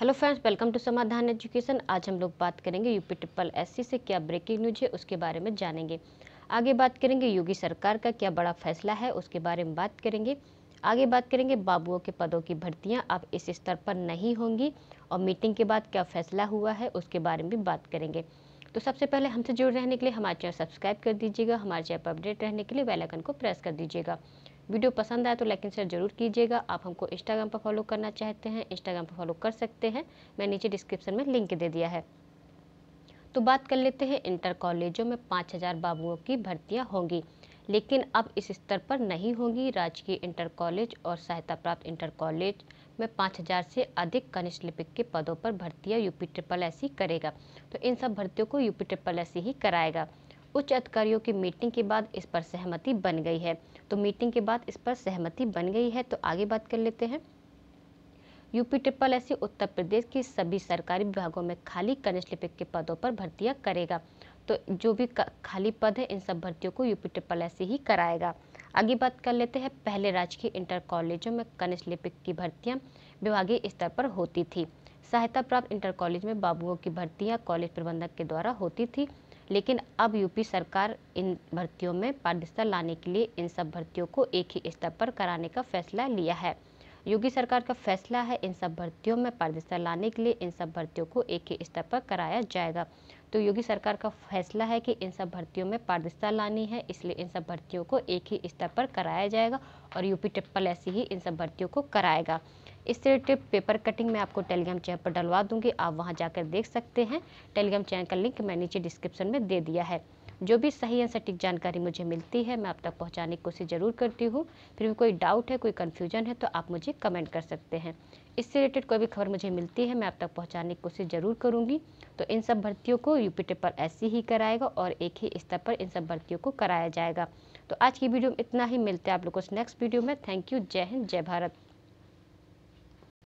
Hello friends, welcome to Samadhan education. आज हम लोग बात करेंगे यूपी ट्रिपल एससी से क्या ब्रेकिंग न्यूज है उसके बारे में जानेंगे। आगे बात करेंगे योगी सरकार का क्या बड़ा फैसला है उसके बारे में बात करेंगे। आगे बात करेंगे बाबुओं के पदों की भर्तियां अब इस स्तर पर नहीं होंगी और मीटिंग के बाद क्या फैसला हुआ है उसके बारे में भी बात करेंगे। तो सबसे पहले हमसे जुड़ रहने के लिए हमारे चैनल सब्सक्राइब कर दीजिएगा। हमारे चैनल पर अपडेट रहने के लिए बेल आइकन को प्रेस कर दीजिएगा। वीडियो पसंद आए तो लाइक एंड शेयर जरूर कीजिएगा। आप हमको इंस्टाग्राम पर फॉलो करना चाहते हैं, इंस्टाग्राम पर फॉलो कर सकते हैं। मैं नीचे डिस्क्रिप्शन में लिंक दे दिया है। तो बात कर लेते हैं, इंटर कॉलेजों में 5000 बाबुओं की भर्तियां होंगी लेकिन अब इस स्तर पर नहीं होंगी। राजकीय इंटर कॉलेज और सहायता प्राप्त इंटर कॉलेज में 5000 से अधिक कनिष्ठ लिपिक के पदों पर भर्तियाँ यूपी ट्रिपल एससी करेगा। तो इन सब भर्तियों को यूपी ट्रिपल एससी ही कराएगा। उच्च अधिकारियों की मीटिंग के बाद इस पर सहमति बन गई है। तो मीटिंग के बाद इस पर सहमति बन गई है। तो आगे बात कर लेते हैं, UP triple SC Uttar Pradesh के सभी सरकारी विभागों में खाली कनिष्ठ लिपिक के पदों पर भर्तियां करेगा। तो जो भी खाली पद है इन सब भर्तियों को यूपी ट्रिपल एससी ही कराएगा। आगे बात कर लेते हैं, पहले राजकीय इंटर कॉलेजों में कनिष्ठ लिपिक की भर्तियाँ विभागीय स्तर पर होती थी। सहायता प्राप्त इंटर कॉलेज में बाबुओं की भर्तियाँ कॉलेज प्रबंधक के द्वारा होती थी लेकिन अब यूपी सरकार इन भर्तियों में पारदर्शिता लाने के लिए इन सब भर्तियों को एक ही स्तर पर कराने का फैसला लिया है। योगी सरकार का फैसला है, इन सब भर्तियों में पारदर्शिता लाने के लिए इन सब भर्तियों को एक ही स्तर पर कराया जाएगा। तो योगी सरकार का फैसला है कि इन सब भर्तियों में पारदर्शिता लानी है, इसलिए इन सब भर्तियों को एक ही स्तर पर कराया जाएगा और यूपी ट्रिपल एससी ही इन सब भर्तियों को कराएगा। इस रिलेटेड पेपर कटिंग मैं आपको टेलीग्राम चैनल पर डलवा दूंगी, आप वहां जाकर देख सकते हैं। टेलीग्राम चैनल का लिंक मैं नीचे डिस्क्रिप्शन में दे दिया है। जो भी सही या सटीक जानकारी मुझे मिलती है मैं आप तक पहुंचाने की कोशिश जरूर करती हूं। फिर भी कोई डाउट है, कोई कन्फ्यूजन है तो आप मुझे कमेंट कर सकते हैं। इससे रिलेटेड कोई भी खबर मुझे मिलती है मैं आप तक पहुँचाने की कोशिश जरूर करूँगी। तो इन सब भर्तियों को यूपी ट्रिपल एससी ही कराएगा और एक ही स्तर पर इन सब भर्तियों को कराया जाएगा। तो आज की वीडियो में इतना ही, मिलते हैं आप लोगों को नेक्स्ट वीडियो में। थैंक यू, जय हिंद, जय भारत।